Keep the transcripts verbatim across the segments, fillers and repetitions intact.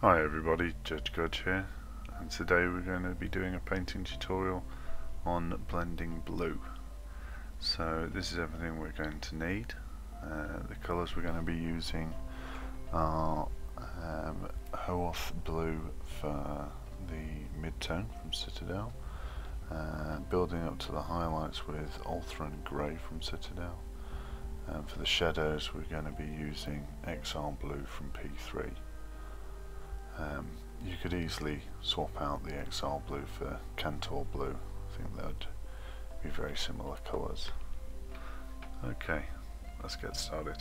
Hi everybody, Judge Gudge here, and today we're going to be doing a painting tutorial on blending blue. So this is everything we're going to need. Uh, the colours we're going to be using are um, Hoeth Blue for the mid-tone from Citadel, uh, building up to the highlights with Ulthuan Grey from Citadel, and for the shadows we're going to be using Exile Blue from P three. Um, you could easily swap out the Exile Blue for Cantor Blue. I think that would be very similar colours. Okay, let's get started.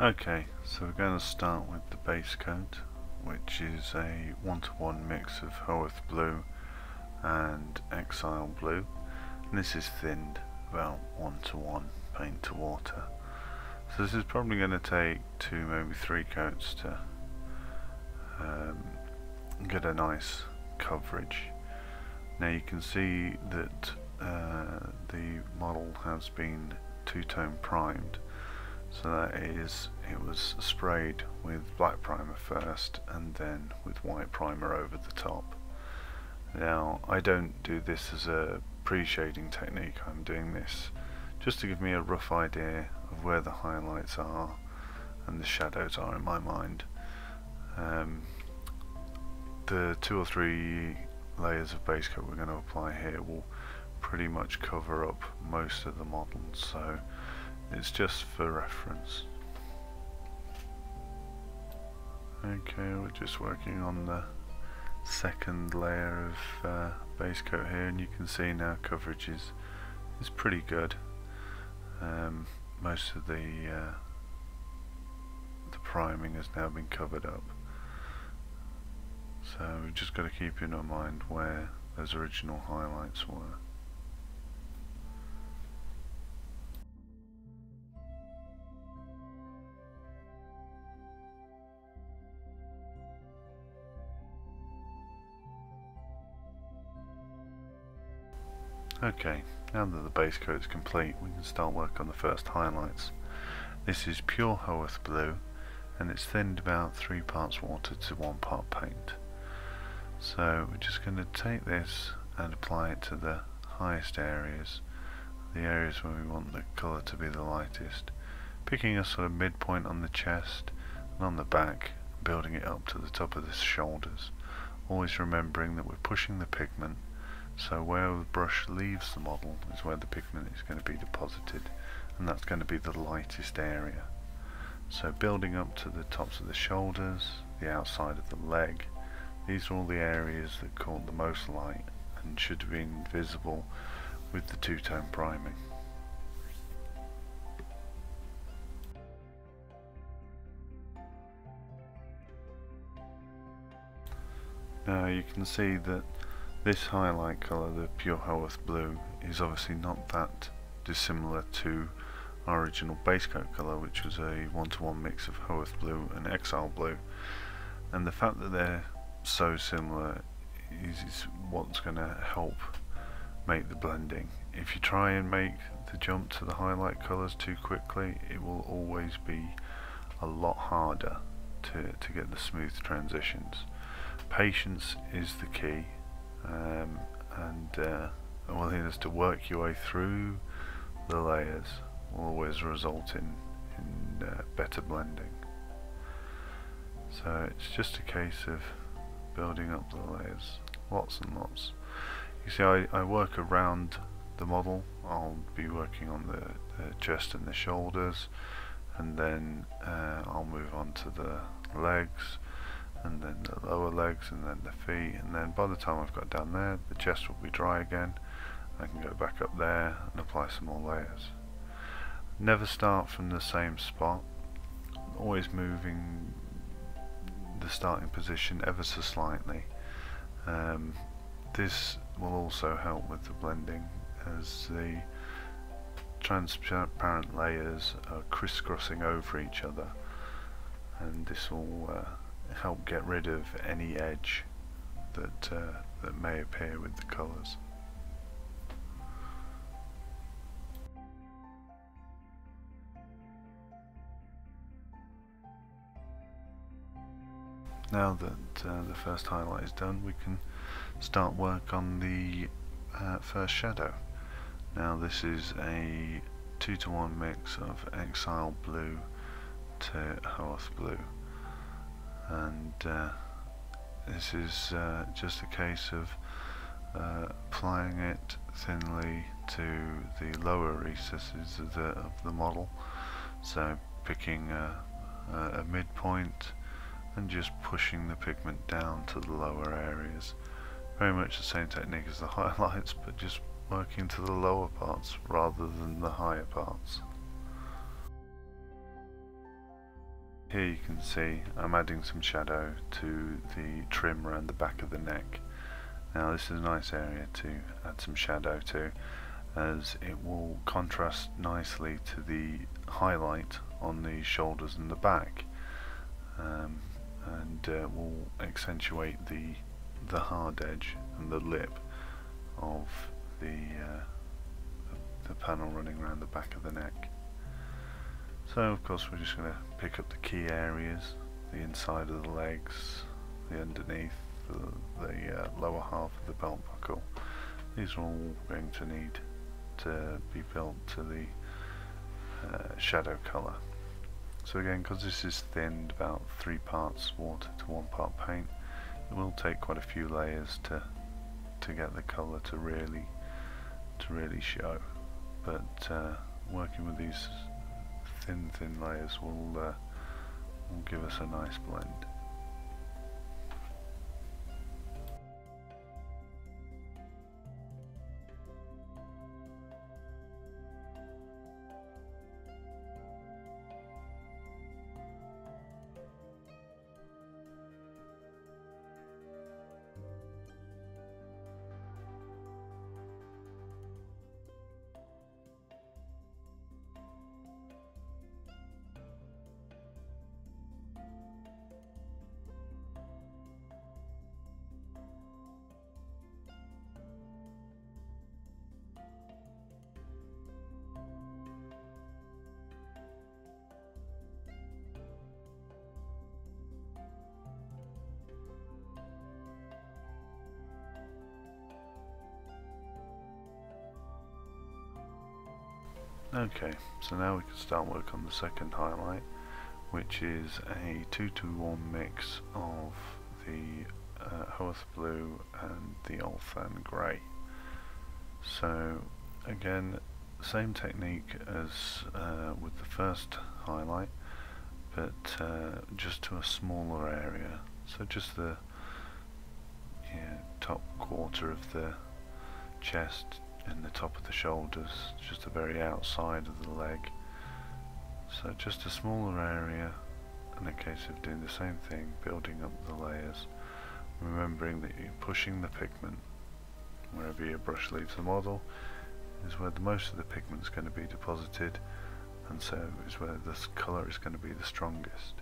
Okay, so we're going to start with the base coat, which is a one-to-one mix of Hoeth Blue and Exile Blue, and this is thinned about one-to-one paint to water. So this is probably going to take two, maybe three coats to um, get a nice coverage. Now you can see that uh, the model has been two-tone primed, so that is, it was sprayed with black primer first and then with white primer over the top. Now I don't do this as a pre-shading technique, I'm doing this just to give me a rough idea of where the highlights are and the shadows are in my mind. Um, the two or three layers of base coat we're going to apply here will pretty much cover up most of the model, so it's just for reference. Okay, we're just working on the second layer of uh, base coat here, and you can see now coverage is, is pretty good. Um, most of the uh, the priming has now been covered up, so we've just got to keep in our mind where those original highlights were. Okay, now that the base coat is complete, we can start work on the first highlights. This is pure Hoeth Blue, and it's thinned about three parts water to one part paint. So we're just going to take this and apply it to the highest areas, the areas where we want the colour to be the lightest, picking a sort of midpoint on the chest and on the back, building it up to the top of the shoulders, always remembering that we're pushing the pigment. So where the brush leaves the model is where the pigment is going to be deposited, and that's going to be the lightest area. So building up to the tops of the shoulders, the outside of the leg, these are all the areas that caught the most light and should have been visible with the two-tone priming. Now you can see that this highlight colour, the pure Hoeth Blue, is obviously not that dissimilar to our original base coat colour, which was a one-to-one mix of Hoeth Blue and Exile Blue. And the fact that they're so similar is, is what's going to help make the blending. If you try and make the jump to the highlight colours too quickly, it will always be a lot harder to, to get the smooth transitions. Patience is the key. Um, and uh, a willingness to work your way through the layers will always result in, in uh, better blending. So it's just a case of building up the layers, lots and lots. You see, I, I work around the model. I'll be working on the, the chest and the shoulders, and then uh, I'll move on to the legs, and then the lower legs, and then the feet, and then by the time I've got down there, the chest will be dry again. I can go back up there and apply some more layers. Never start from the same spot, always moving the starting position ever so slightly. Um, this will also help with the blending, as the transparent layers are crisscrossing over each other, and this will uh, help get rid of any edge that uh, that may appear with the colours. now that uh, the first highlight is done, we can start work on the uh, first shadow. Now this is a two to one mix of Exile Blue to Hoeth Blue, and uh, this is uh, just a case of uh, applying it thinly to the lower recesses of the, of the model, so picking a, a midpoint and just pushing the pigment down to the lower areas. Very much the same technique as the highlights, but just working to the lower parts rather than the higher parts. Here you can see I'm adding some shadow to the trim around the back of the neck. Now this is a nice area to add some shadow to, as it will contrast nicely to the highlight on the shoulders and the back, um, and uh, will accentuate the the hard edge and the lip of the, uh, the, the panel running around the back of the neck. So of course we're just going to pick up the key areas, the inside of the legs, the underneath, the, the uh, lower half of the belt buckle. These are all going to need to be built to the uh, shadow colour. So again, because this is thinned about three parts water to one part paint, it will take quite a few layers to to get the colour to really to really show. But uh, working with these thin thin layers will uh, will give us a nice blend. Okay, so now we can start work on the second highlight, which is a two to one mix of the uh, Hoeth Blue and the Ulthuan Grey. So again, same technique as uh, with the first highlight, but uh, just to a smaller area. So just the yeah, top quarter of the chest and the top of the shoulders, just the very outside of the leg. So just a smaller area, and a case of doing the same thing, building up the layers, remembering that you're pushing the pigment. Wherever your brush leaves the model is where the most of the pigment is going to be deposited, and so is where this colour is going to be the strongest.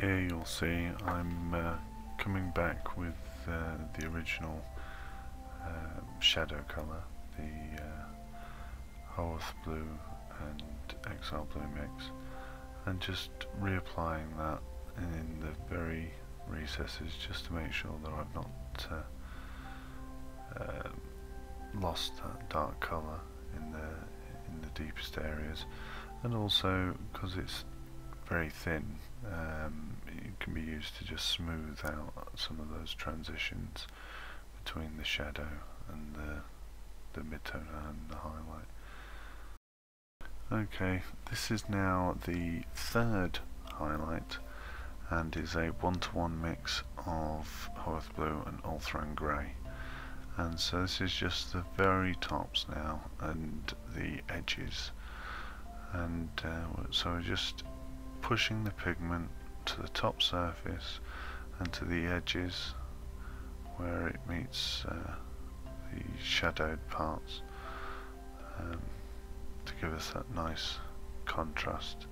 Here you'll see I'm uh, coming back with uh, the original uh, shadow colour, the uh, Hoeth Blue and Exile Blue mix, and just reapplying that in the very recesses just to make sure that I've not uh, uh, lost that dark colour in the in the deepest areas, and also because it's very thin, um, it can be used to just smooth out some of those transitions between the shadow and the, the mid-tone and the highlight. Okay, this is now the third highlight and is a one-to-one mix of Hoeth Blue and Ulthuan Grey, and so this is just the very tops now and the edges, and uh, so we're just pushing the pigment to the top surface and to the edges where it meets uh, the shadowed parts, um, to give us that nice contrast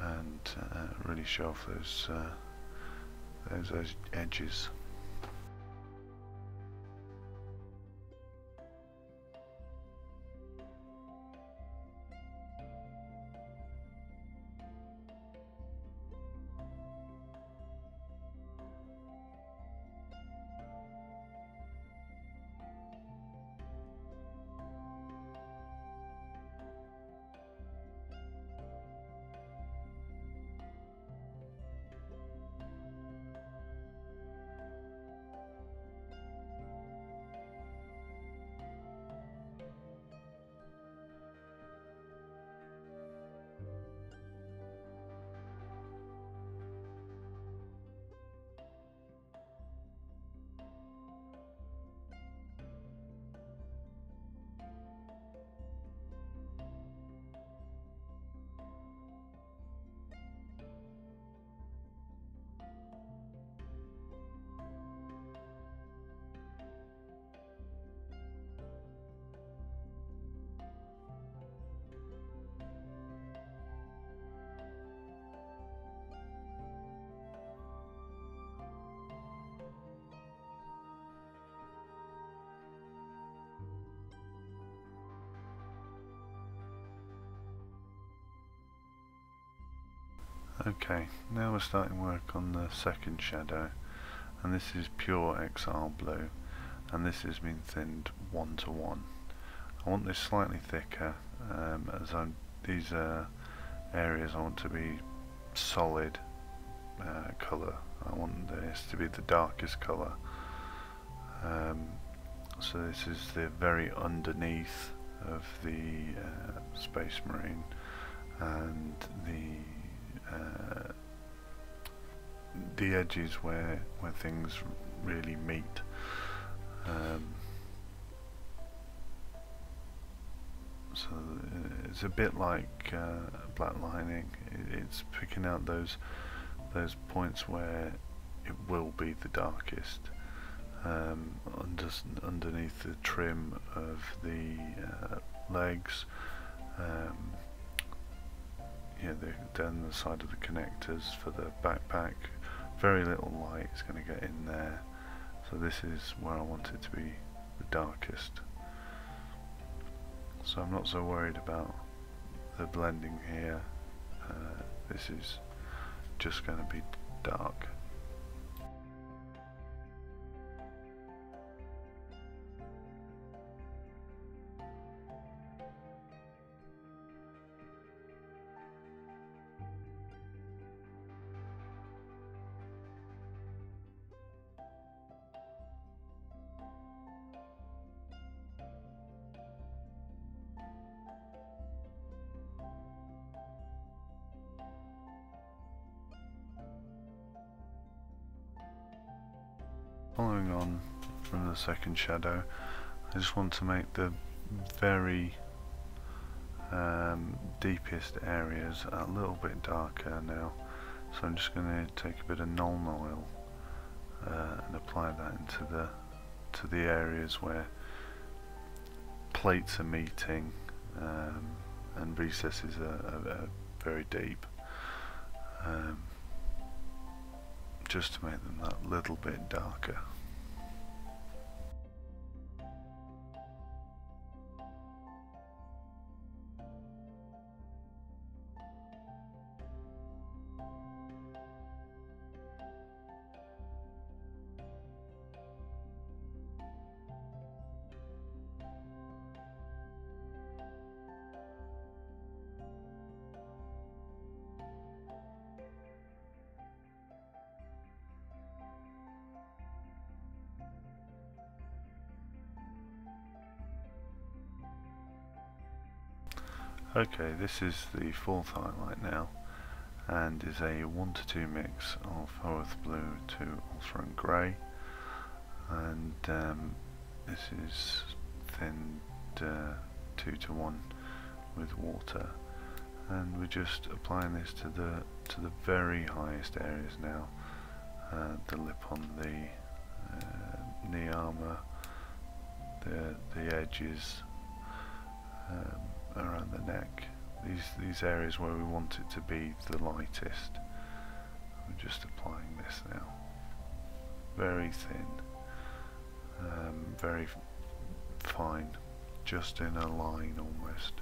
and uh, really show off those, uh, those, those edges. Okay, now we're starting work on the second shadow, and this is pure Exile Blue, and this has been thinned one to one. I want this slightly thicker, um, as I'm, these are areas I want to be solid uh, colour. I want this to be the darkest colour. Um, so this is the very underneath of the uh, Space Marine and the Uh, the edges where where things really meet. Um, so it's a bit like uh, black lining. It's picking out those those points where it will be the darkest, um, under, underneath the trim of the uh, legs. Um, Yeah, the, down the side of the connectors for the backpack. Very little light is going to get in there, so this is where I want it to be the darkest. So I'm not so worried about the blending here. Uh, this is just going to be dark. Following on from the second shadow, I just want to make the very um, deepest areas a little bit darker now, so I'm just going to take a bit of Nuln Oil uh, and apply that into the to the areas where plates are meeting, um, and recesses are, are, are very deep. Um, just to make them that little bit darker. Okay, this is the fourth highlight now, and is a one to two mix of Hoeth Blue to Ulthuan Grey, and um, this is thinned uh, two to one with water, and we're just applying this to the to the very highest areas now, uh, the lip on the uh, knee armour, the, the edges, um, around the neck, these these areas where we want it to be the lightest. I'm just applying this now, very thin, um, very fine, just in a line almost.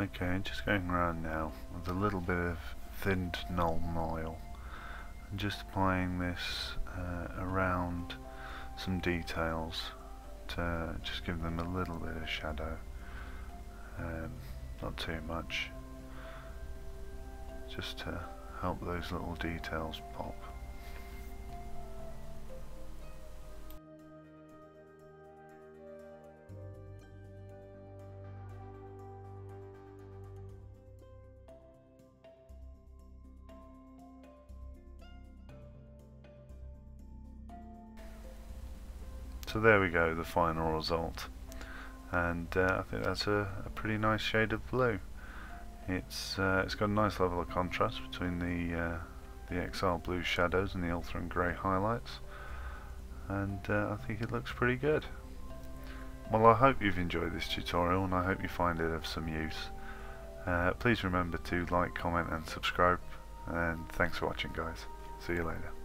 Okay, I'm just going around now with a little bit of thinned Nuln Oil and just applying this uh, around some details to just give them a little bit of shadow, um, not too much, just to help those little details pop. So there we go, the final result, and uh, I think that's a, a pretty nice shade of blue. It's uh, it's got a nice level of contrast between the uh, the Exile Blue shadows and the Ulthuan Grey highlights, and uh, I think it looks pretty good. Well, I hope you've enjoyed this tutorial, and I hope you find it of some use. Uh, please remember to like, comment, and subscribe. And thanks for watching, guys. See you later.